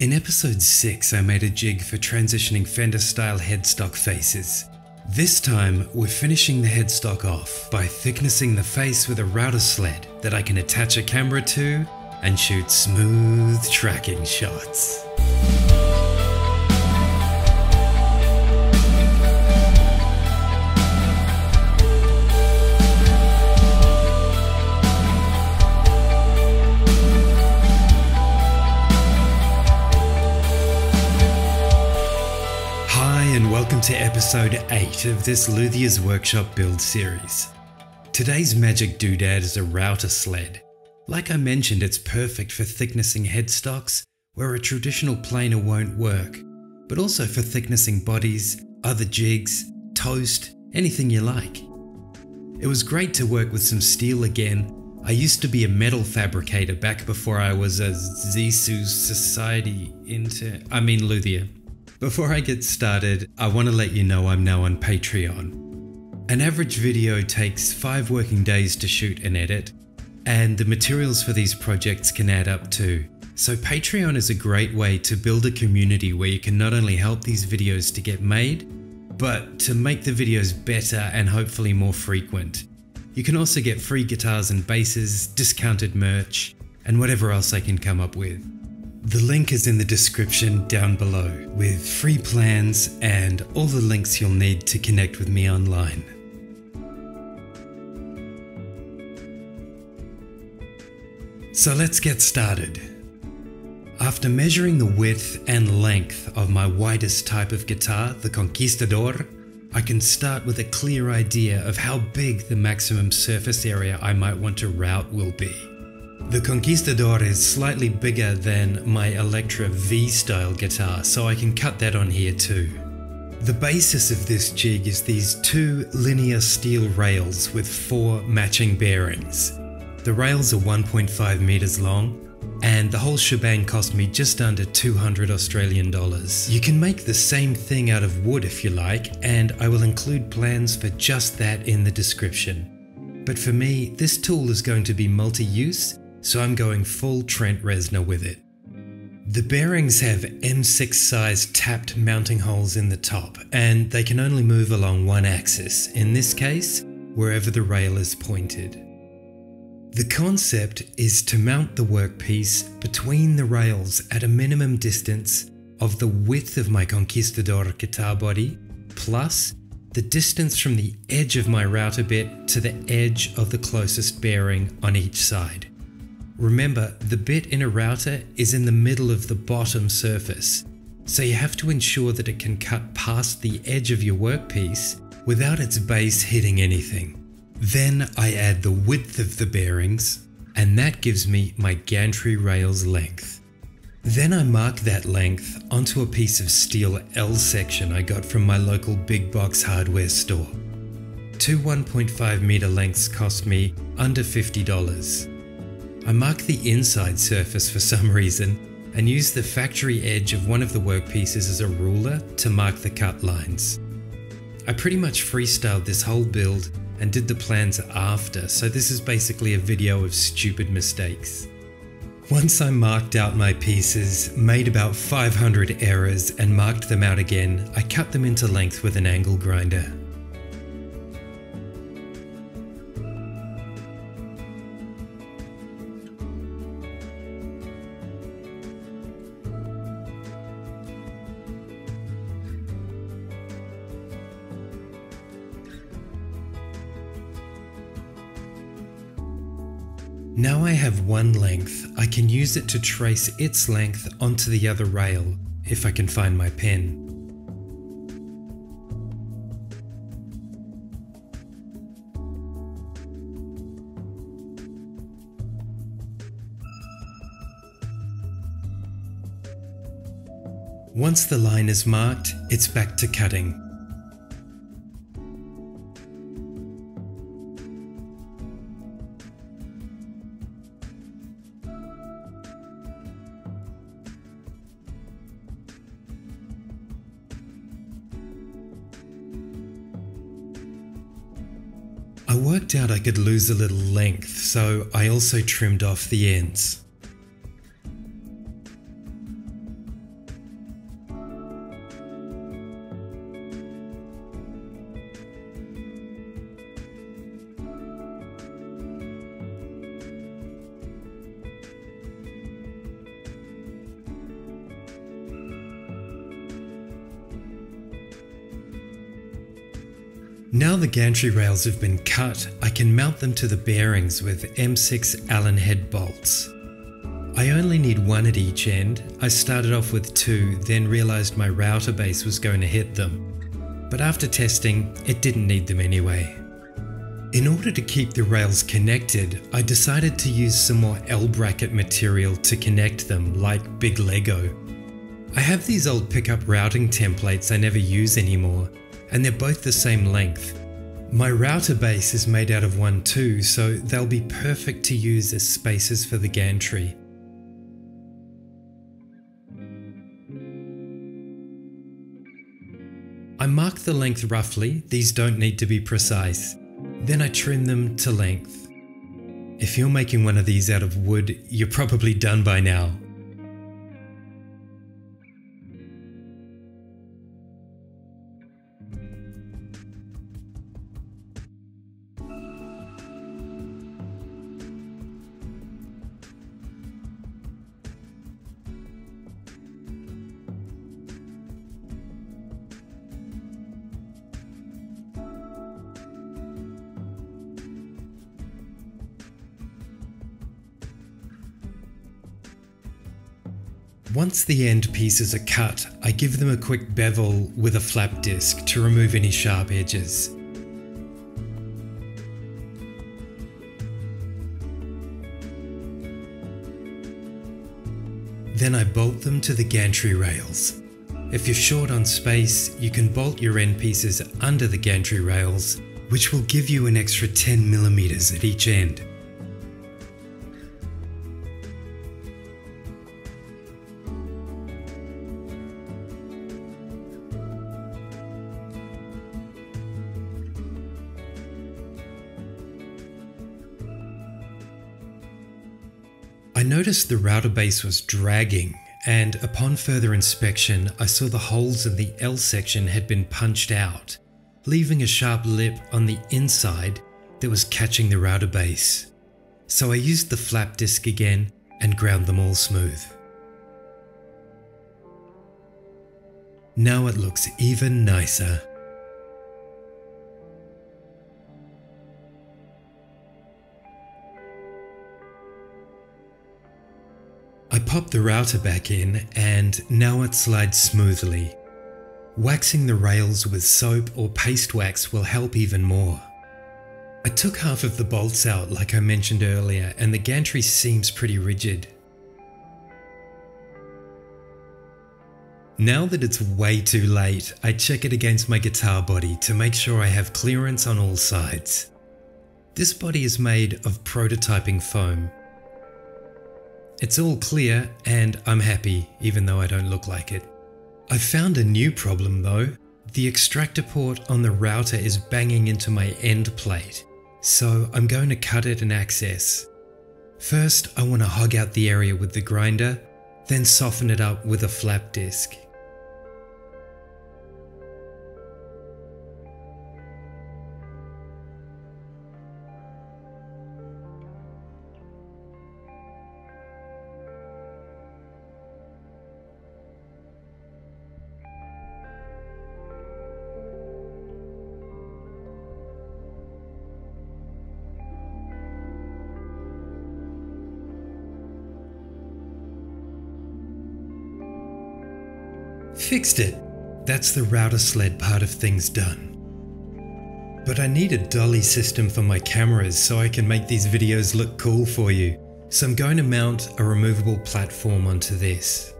In episode 6, I made a jig for transitioning Fender style headstock faces. This time, we're finishing the headstock off by thicknessing the face with a router sled that I can attach a camera to and shoot smooth tracking shots. Welcome to episode 8 of this Luthier's Workshop build series. Today's magic doodad is a router sled. Like I mentioned, it's perfect for thicknessing headstocks where a traditional planer won't work, but also for thicknessing bodies, other jigs, toast, anything you like. It was great to work with some steel again. I used to be a metal fabricator back before I was a Zisu Society Luthier. Before I get started, I want to let you know I'm now on Patreon. An average video takes 5 working days to shoot and edit, and the materials for these projects can add up too. So Patreon is a great way to build a community where you can not only help these videos to get made, but to make the videos better and hopefully more frequent. You can also get free guitars and basses, discounted merch, and whatever else I can come up with. The link is in the description down below, with free plans and all the links you'll need to connect with me online. So let's get started. After measuring the width and length of my widest type of guitar, the Conquistador, I can start with a clear idea of how big the maximum surface area I might want to route will be. The Conquistador is slightly bigger than my Electra V-style guitar, so I can cut that on here too. The basis of this jig is these 2 linear steel rails with 4 matching bearings. The rails are 1.5 meters long, and the whole shebang cost me just under 200 Australian dollars. You can make the same thing out of wood if you like, and I will include plans for just that in the description. But for me, this tool is going to be multi-use, so I'm going full Trent Reznor with it. The bearings have M6 size tapped mounting holes in the top, and they can only move along one axis, in this case, wherever the rail is pointed. The concept is to mount the workpiece between the rails at a minimum distance of the width of my Conquistador guitar body, plus the distance from the edge of my router bit to the edge of the closest bearing on each side. Remember, the bit in a router is in the middle of the bottom surface, so you have to ensure that it can cut past the edge of your workpiece without its base hitting anything. Then I add the width of the bearings, and that gives me my gantry rail's length. Then I mark that length onto a piece of steel L section I got from my local big box hardware store. 2 1.5 meter lengths cost me under $50. I mark the inside surface for some reason and use the factory edge of one of the workpieces as a ruler to mark the cut lines. I pretty much freestyled this whole build and did the plans after, so this is basically a video of stupid mistakes. Once I marked out my pieces, made about 500 errors and marked them out again, I cut them into length with an angle grinder. Now I have one length, I can use it to trace its length onto the other rail, if I can find my pen. Once the line is marked, it's back to cutting. I worked out I could lose a little length, so I also trimmed off the ends. Now the gantry rails have been cut, I can mount them to the bearings with M6 Allen head bolts. I only need one at each end. I started off with two, then realized my router base was going to hit them. But after testing, it didn't need them anyway. In order to keep the rails connected, I decided to use some more L-bracket material to connect them, like big Lego. I have these old pickup routing templates I never use anymore, and they're both the same length. My router base is made out of one too, so they'll be perfect to use as spaces for the gantry. I mark the length roughly, these don't need to be precise. Then I trim them to length. If you're making one of these out of wood, you're probably done by now. Once the end pieces are cut, I give them a quick bevel with a flap disc to remove any sharp edges. Then I bolt them to the gantry rails. If you're short on space, you can bolt your end pieces under the gantry rails, which will give you an extra 10mm at each end. I noticed the router base was dragging, and upon further inspection, I saw the holes in the L section had been punched out, leaving a sharp lip on the inside that was catching the router base. So I used the flap disc again and ground them all smooth. Now it looks even nicer. I pop the router back in, and now it slides smoothly. Waxing the rails with soap or paste wax will help even more. I took half of the bolts out like I mentioned earlier, and the gantry seems pretty rigid. Now that it's way too late, I check it against my guitar body to make sure I have clearance on all sides. This body is made of prototyping foam. It's all clear, and I'm happy, even though I don't look like it. I found a new problem though. The extractor port on the router is banging into my end plate, so I'm going to cut it and access. First, I want to hog out the area with the grinder, then soften it up with a flap disc. Fixed it! That's the router sled part of things done. But I need a dolly system for my cameras so I can make these videos look cool for you, so I'm going to mount a removable platform onto this.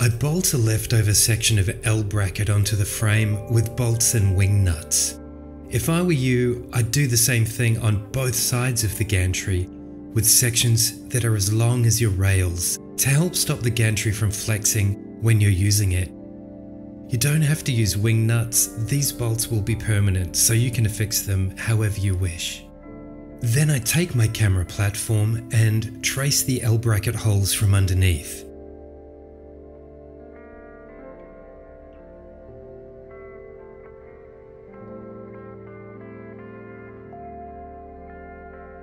I bolt a leftover section of L-bracket onto the frame with bolts and wing nuts. If I were you, I'd do the same thing on both sides of the gantry, with sections that are as long as your rails, to help stop the gantry from flexing when you're using it. You don't have to use wing nuts, these bolts will be permanent, so you can affix them however you wish. Then I take my camera platform and trace the L-bracket holes from underneath.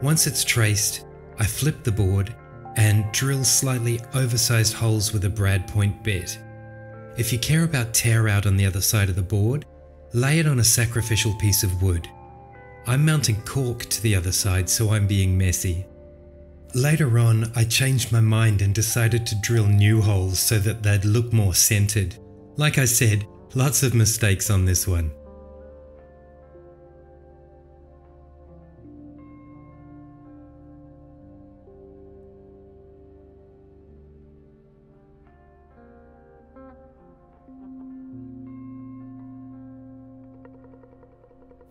Once it's traced, I flip the board and drill slightly oversized holes with a brad point bit. If you care about tear out on the other side of the board, Lay it on a sacrificial piece of wood. I'm mounting cork to the other side, so I'm being messy. Later on, I changed my mind and decided to drill new holes so that they'd look more centered. Like I said, lots of mistakes on this one.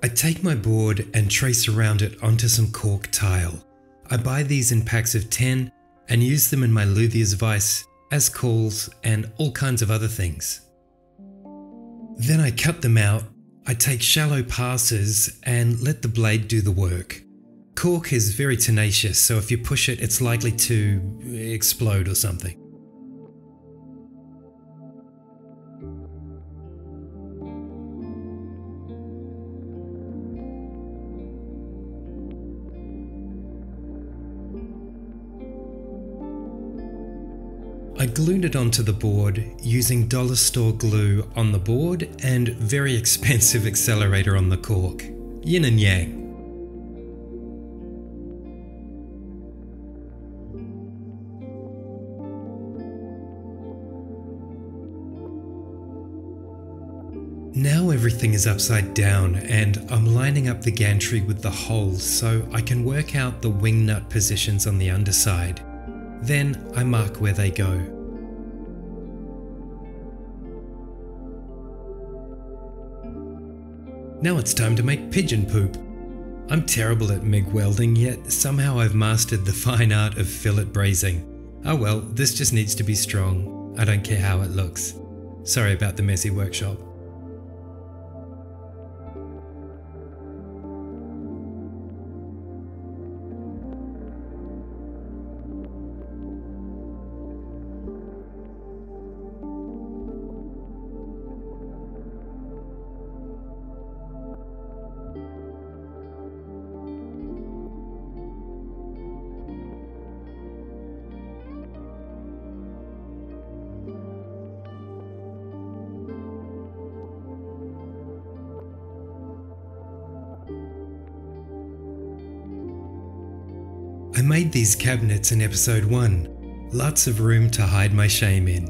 I take my board and trace around it onto some cork tile. I buy these in packs of 10 and use them in my Luthier's vise as calls and all kinds of other things. Then I cut them out. I take shallow passes and let the blade do the work. Cork is very tenacious, so if you push it, it's likely to explode or something. I glued it onto the board using dollar store glue on the board and very expensive accelerator on the cork. Yin and yang. Now everything is upside down and I'm lining up the gantry with the holes so I can work out the wing nut positions on the underside. Then I mark where they go. Now it's time to make pigeon poop. I'm terrible at MIG welding, yet somehow I've mastered the fine art of fillet brazing. Oh well, this just needs to be strong. I don't care how it looks. Sorry about the messy workshop. I made these cabinets in episode 1. Lots of room to hide my shame in.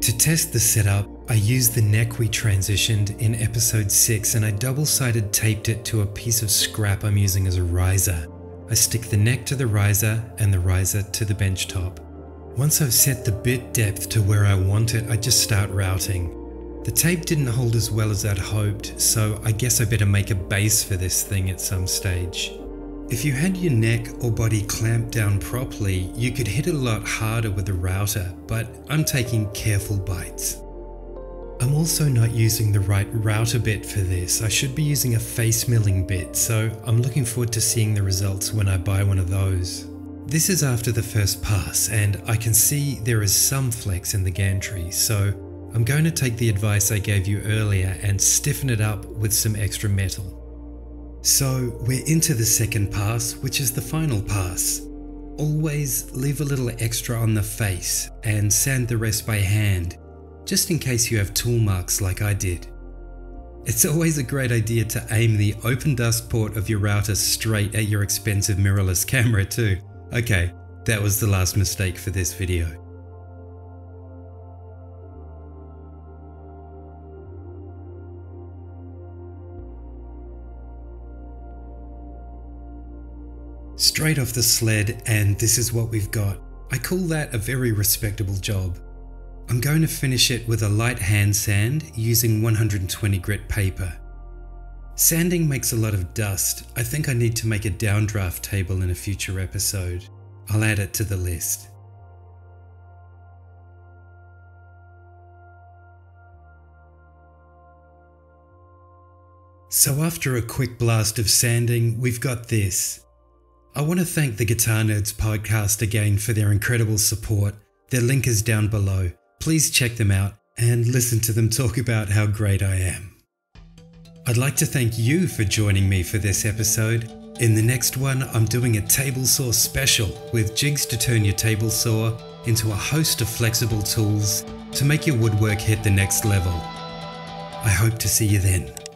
To test the setup, I used the neck we transitioned in episode 6 and I double-sided taped it to a piece of scrap I'm using as a riser. I stick the neck to the riser and the riser to the bench top. Once I've set the bit depth to where I want it, I just start routing. The tape didn't hold as well as I'd hoped, so I guess I better make a base for this thing at some stage. If you had your neck or body clamped down properly, you could hit a lot harder with a router, but I'm taking careful bites. I'm also not using the right router bit for this. I should be using a face milling bit, so I'm looking forward to seeing the results when I buy one of those. This is after the first pass and I can see there is some flex in the gantry, so I'm going to take the advice I gave you earlier and stiffen it up with some extra metal. So we're into the second pass, which is the final pass. Always leave a little extra on the face and sand the rest by hand, just in case you have tool marks like I did. It's always a great idea to aim the open dust port of your router straight at your expensive mirrorless camera too. Okay, that was the last mistake for this video. Straight off the sled, and this is what we've got. I call that a very respectable job. I'm going to finish it with a light hand sand using 120 grit paper. Sanding makes a lot of dust. I think I need to make a downdraft table in a future episode. I'll add it to the list. So after a quick blast of sanding, we've got this. I want to thank the Guitar Nerds podcast again for their incredible support. Their link is down below. Please check them out and listen to them talk about how great I am. I'd like to thank you for joining me for this episode. In the next one, I'm doing a table saw special with jigs to turn your table saw into a host of flexible tools to make your woodwork hit the next level. I hope to see you then.